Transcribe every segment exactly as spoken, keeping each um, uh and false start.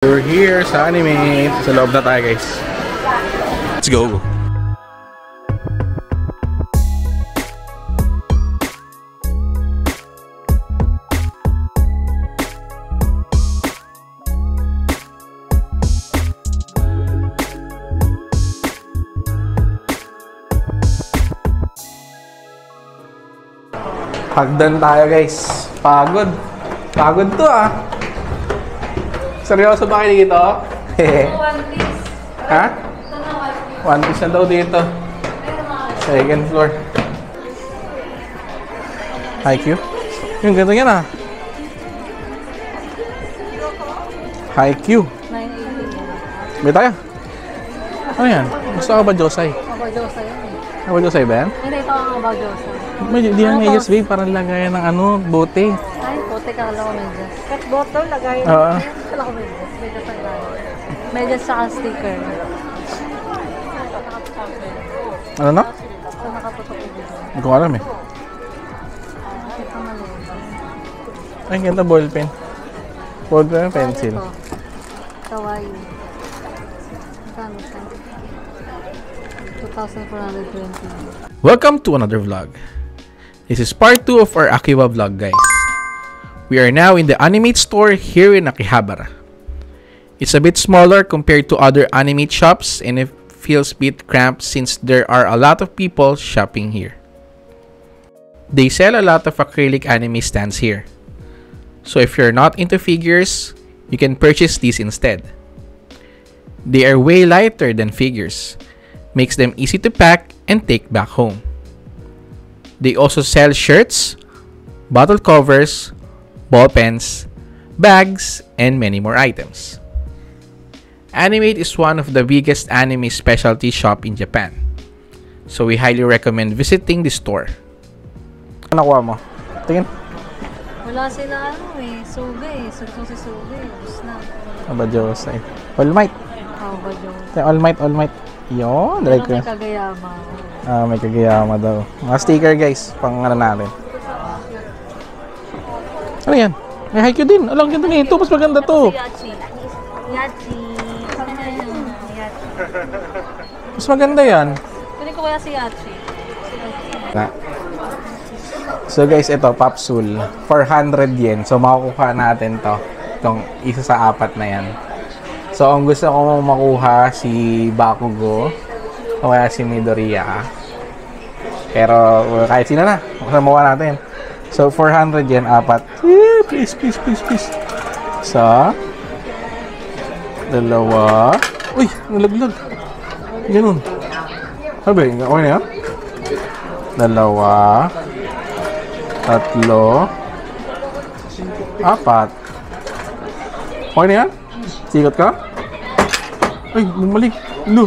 We're here sa Animate. Sa loob na tayo, guys. Let's go! Hagdan tayo, guys. Pagod. Pagod to, ah. Seryoso ba kayo dito? One Piece. Ha? One Piece na daw dito. Second floor. Haikyu? Yung ganito yan ah. Haikyu. May tayo. Ano yan? Gusto ka ba Josai? Ako Josai yan eh. Ako Josai ba yan? Hindi ito ako ba Josai. Hindi yan ngayon babe. Parang lagayan ng ano, bote. Ay, bote ka lang ako medyas. Pet bottle lagayan. Oo. Ako medyas, medyas ang gano'n. Medyas saka sticker. Ano na? Ito nakaputok dito. Hindi ko alam eh. Ito maliit. Ay, ganda ball pen. Ball pen and pencil. Kawaii. Magkano siya? two thousand four hundred twenty. Welcome to another vlog. This is part two of our Akiba vlog, guys. We are now in the Animate store here in Akihabara. It's a bit smaller compared to other Animate shops and it feels a bit cramped since there are a lot of people shopping here. They sell a lot of acrylic anime stands here. So if you're not into figures, you can purchase these instead. They are way lighter than figures, makes them easy to pack and take back home. They also sell shirts, bottle covers, ball pens, bags, and many more items. Animate is one of the biggest anime specialty shop in Japan, so we highly recommend visiting the store. Ano nakuha mo? Tingin. Wala sila ano eh, suga eh, suso si suga eh, snap. Aba Diyos eh. All Might. Aba Diyos. All Might, All Might. Yun, direct ko. May Kagayama. Ah, may Kagayama daw. Mga sticker guys, pang ano natin. Ano yan? May Haikyu din. Alang ganda nga ito. Mas maganda to. Yachi. Yachi. Mas maganda yan. Pwede ko kaya si Yachi. So guys, ito. Papsul. four hundred yen. So makukuha natin to. Itong isa sa apat na yan. So ang gusto ko makuha si Bakugo. O kaya si Midoriya. Pero kahit sino na. Makuha natin. So, four hundred yen, apat. Yeah, please, please, please, please. Isa. Dalawa. Uy, nalaglag. Ganun. Sabi, okay na yan? Dalawa. Tatlo. Apat. Okay na yan? Sikot ka? Uy, bumalik. No.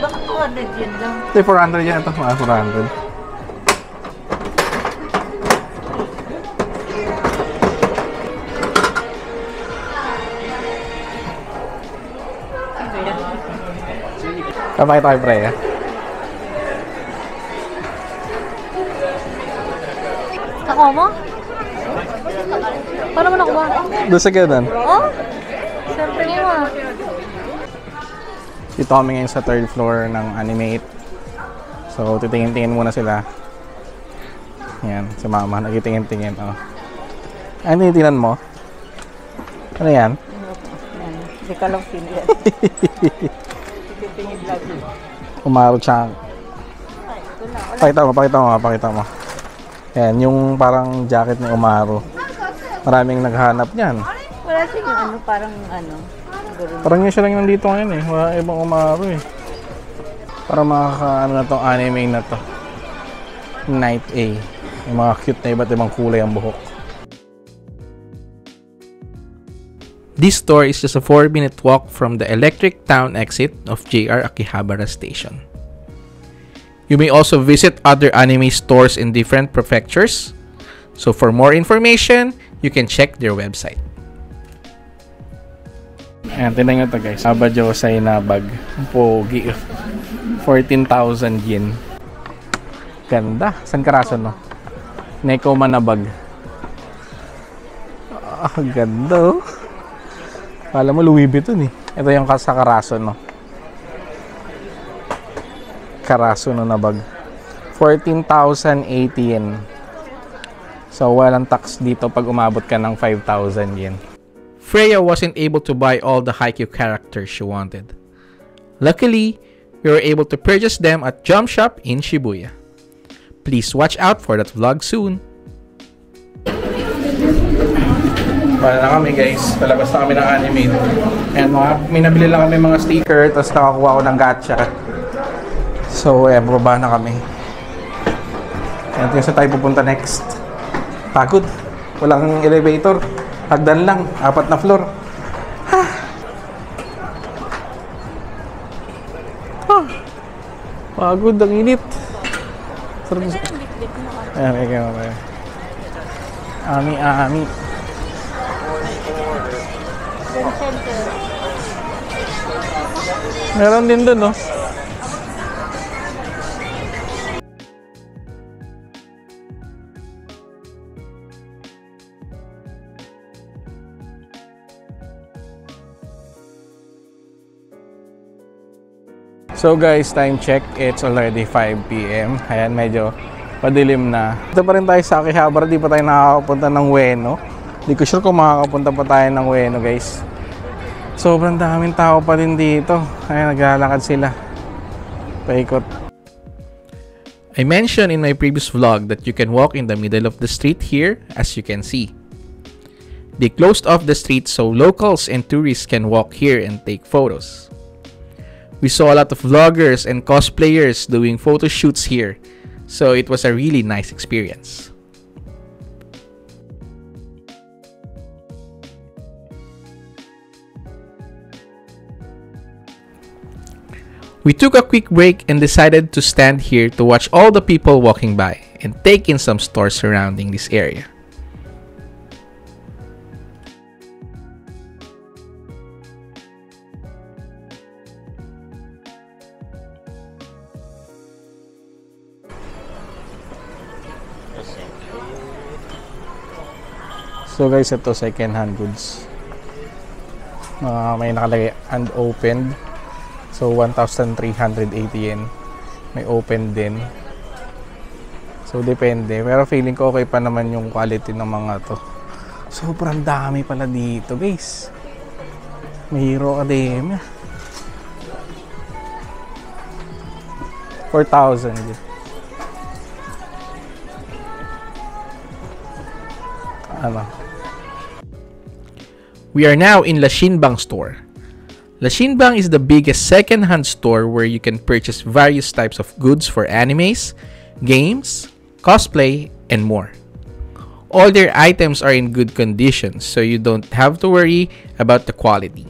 Baka four hundred yen lang. Ito, four hundred yen. Ito, mga four hundred. Kapakita kayo pre, ha? Nakuha mo? Paano mo nakuha? Doon sa ganun? Oo? Siyempre mo, ha? Dito kami ngayon sa third floor ng Animate. So, titingin-tingin muna sila. Yan, si mama. Nagitingin-tingin, oh. Ano yung tinan mo? Ano yan? Hindi ka lang pinili. Umaru Chan. Pakita mo, pakita mo, pakita mo. Yan, yung parang jacket ni Umaru. Maraming naghahanap niyan. Wala siya yung ano, parang ano. Parang yun siya lang nandito ngayon eh. Wala ibang Umaru eh. Parang makakaano na tong anime na to. Night A. Yung mga cute na iba't ibang kulay ang buhok. This store is just a four minute walk from the Electric Town exit of J R Akihabara Station. You may also visit other anime stores in different prefectures, so for more information, you can check their website. Ayan, tingnan nyo ito guys. Aba Josai na bag. Pogi. fourteen thousand yen. Ganda. San karaso no? Neko man na bag. Ah, ganda oh. Kala mo Louis Vuitton eh. Ito yung sa Karason, no? Karason no, na bag. fourteen thousand eighty yen. So walang tax dito pag umabot ka ng five thousand yen. Freya wasn't able to buy all the Haikyu characters she wanted. Luckily, we were able to purchase them at Jump Shop in Shibuya. Please watch out for that vlog soon. Wala na kami guys, palabas na kami ng Animate. And may nabili lang kami mga sticker, tapos nakakuha ko ng gacha. So, eh, baba na kami. At yun sa tayo pupunta next. Pagod, walang elevator. Hagdan lang, apat na floor. Ha! Ah. Pagod, ang init. Sarap na. Ayan, may kaya mabaya. Ami, ami. Meron din doon, no? So guys, time check. It's already five p m Ayan, medyo padilim na. Dito pa rin tayo sa Akihabara. Di pa tayo nakakapunta ng Ueno. Di ko sure kung makakapunta pa tayo ng Ueno, guys. Sobrang daming tao pa rin dito. Ayan, naglalakad sila. Paikot. I mentioned in my previous vlog that you can walk in the middle of the street here, as you can see. They closed off the street so locals and tourists can walk here and take photos. We saw a lot of vloggers and cosplayers doing photo shoots here, so it was a really nice experience. We took a quick break and decided to stand here to watch all the people walking by and take in some stores surrounding this area. So guys, ito second-hand goods. Uh, may nakalagay unopened. So one thousand three hundred eighty yen. May open din. So depende. Pero feeling ko okay pa naman yung quality ng mga to. Sobrang dami pala dito guys. My Hero Academia. four thousand. Ano? We are now in Lashinbang store. Lashinbang is the biggest second-hand store where you can purchase various types of goods for animes, games, cosplay, and more. All their items are in good condition, so you don't have to worry about the quality.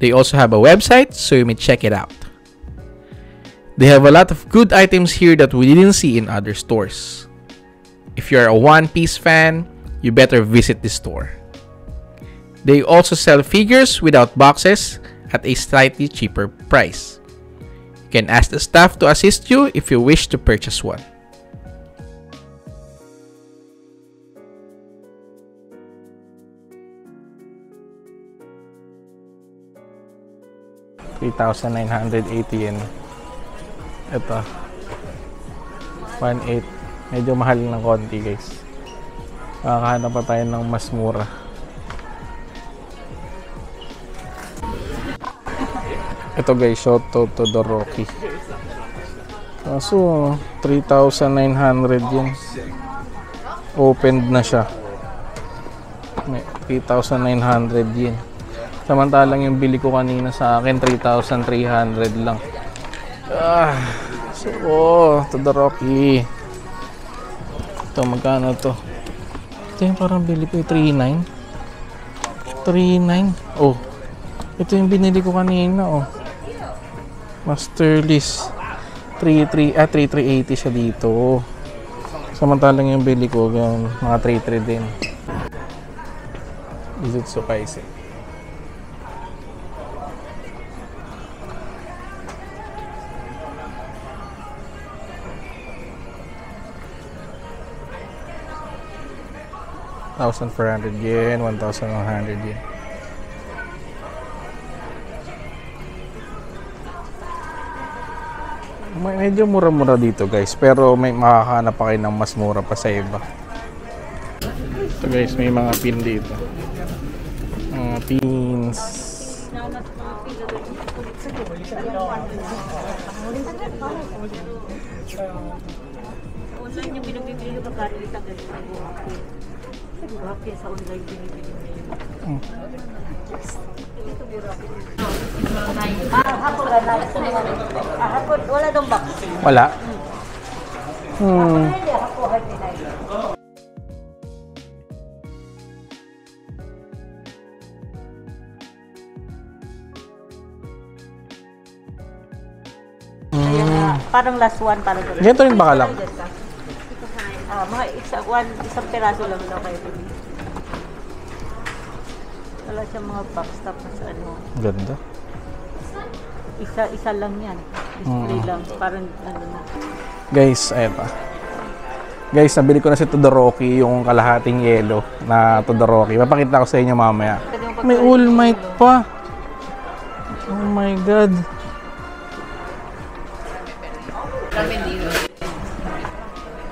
They also have a website, so you may check it out. They have a lot of good items here that we didn't see in other stores. If you're a One Piece fan, you better visit this store. They also sell figures without boxes at a slightly cheaper price. You can ask the staff to assist you if you wish to purchase one. three thousand nine hundred eighty yen. Ito. one eight. Medyo mahal ng konti guys. Makakahanap pa tayo ng mas mura. Ito guys, Shoto Todoroki. Kaso three thousand nine hundred yun. Opened na siya. May three thousand nine hundred yun. Samantalang yung bili ko kanina sa akin three thousand three hundred lang. Ah, so oh, Todoroki. Ito, magkano to? Ito yung parang bili ko, three nine. three nine. Oh. Ito yung binili ko kanina, oh. Master list. three three, ah, three three eighty siya dito. Samantalang yung bili ko, yung mga three three din. Is it so kaise? one thousand four hundred yen, one thousand one hundred yen. Medyo mura-mura dito guys, pero may makakahanap pa kayo ng mas mura pa sa iba. So guys, may mga pin dito. Mga pins. Online yung binibili ko pa rin sa online binibili ko. Wala dong box. Wala. Hmm. Hmm. Parang last one parang ganito rin ba kalak? Ah, mga isa, one, isang peraso lang daw kayo bili. Wala siyang mga box tapos ano. Ganda. Isa, isa lang yan. Display mm. lang. Parang ano na. Guys, ayan pa. Guys, nabili ko na si Todoroki yung kalahating yelo na Todoroki. Papakita ko sa inyo mamaya. May All Might pa. Oh my God.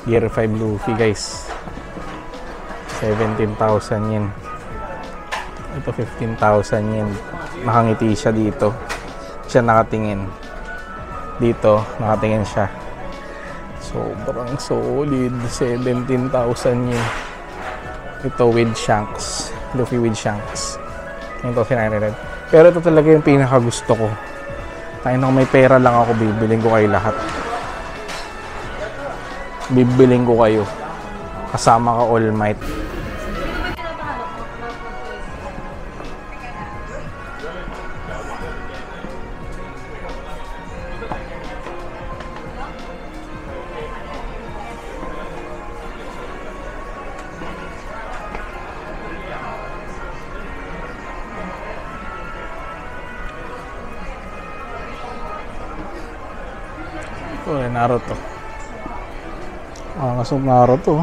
Gear five Luffy guys, seventeen thousand yen. Ito fifteen thousand yen. Nakangiti siya dito. Siya nakatingin. Dito nakatingin siya. Sobrang solid. seventeen thousand yen. Ito with shanks. Luffy with shanks. Ito sinarired. Pero ito talaga yung pinaka gusto ko. Tayo na kung may pera lang ako, bibiling ko kayo lahat. Bibiling ko kayo. Kasama ka All Might. Ito eh, Naruto. Ah, kasong Naruto.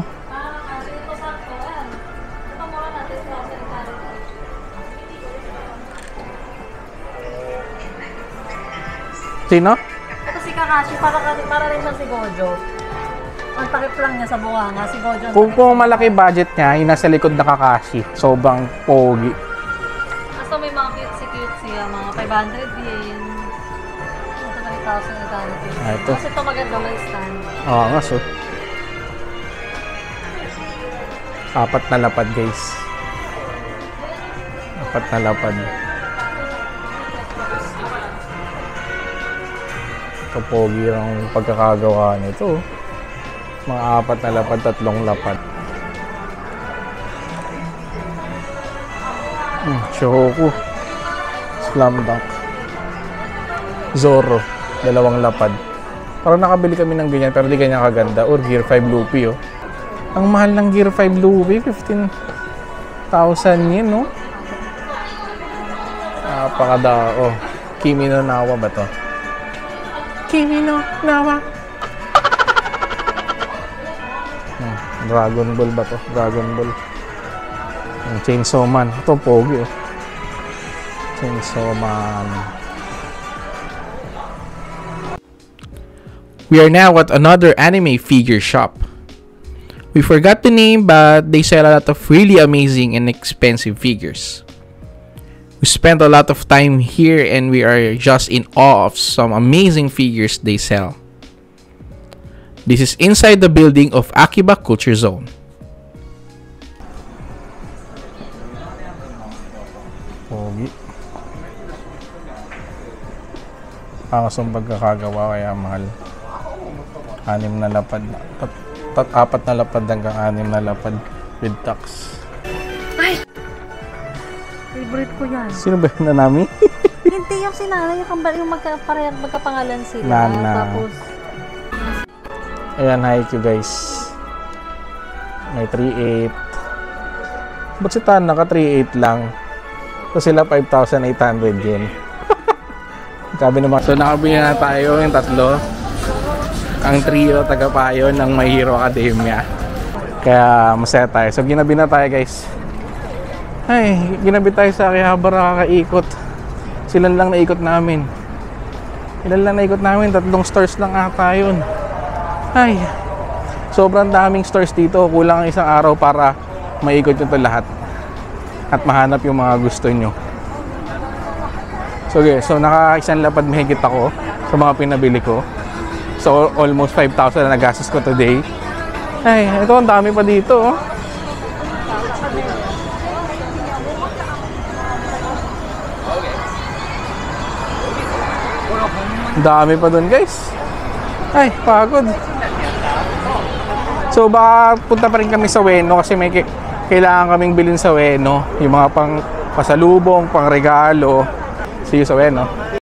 Sino? Ito si Kakashi, para, para rin siya si Gojo. Ang takip lang niya sa buhanga, si Gojo. Kung kung malaki budget niya, yung nasa likod na Kakashi. Sobrang pogi. Kaso may mga cute-cute siya, mga five hundred yen. two thousand, two thousand. Kasi ito maganda may stand. Oo, oh, kaso. Apat na lapad guys. Apat na lapad. Ito pogi ang pagkakagawa nito. Mga apat na lapad, tatlong lapad. Hmm, Shohoku. Slam Dunk. Zorro. Dalawang lapad. Parang nakabili kami ng ganyan pero di ganyan kaganda. Or Gear five Luffy oh. Ang mahal ng Gear five Luffy, fifteen thousand yen, no? Napakada, ah, oh. Kimi no Nawa ba to? Kimi no Nawa! Hmm, Dragon Ball ba to? Dragon Ball. Hmm, Chainsaw Man. Ito, pogi, oh. Chainsaw Man. We are now at another anime figure shop. We forgot the name, but they sell a lot of really amazing and expensive figures. We spent a lot of time here and we are just in awe of some amazing figures they sell. This is inside the building of Akiba Culture Zone. Pogi. Pakasong pagkakagawa kaya mahal. Anim na lapad na. At apat na lapad hanggang anim na lapad with tax. Ay! Favorite ko yan. Sino ba yung Nanami? Hindi yung sinala. Yung, yung magka, parehang magkapangalan sila. Nana. Tapos... Ayan, Haikyu guys. May three eight. Ba't si Tana ka three eight lang? So sila five thousand eight hundred yun. Sabi naman. So nakabili na tayo yung tatlo. Ang trio tagapayo ng My Hero Academia. Kaya masaya tayo. So ginabi na tayo guys. Ay, ginabi tayo sa Akihabara, kakaikot. Silan lang naikot namin. Ilan lang naikot namin? Tatlong stores lang ata yun. Ay, sobrang daming stores dito. Kulang ang isang araw para maikot nyo ito lahat at mahanap yung mga gusto nyo. So okay, so naka-isang lapad mahigit ako sa mga pinabili ko. So almost five thousand na nagastos ko today. Ay, ito ang dami pa dito. Oh. Dami pa dun guys. Ay, pagod. So baka punta pa rin kami sa Ueno kasi may kailangan kaming bilhin sa Ueno yung mga pang pasalubong, pang regalo. See you sa Ueno.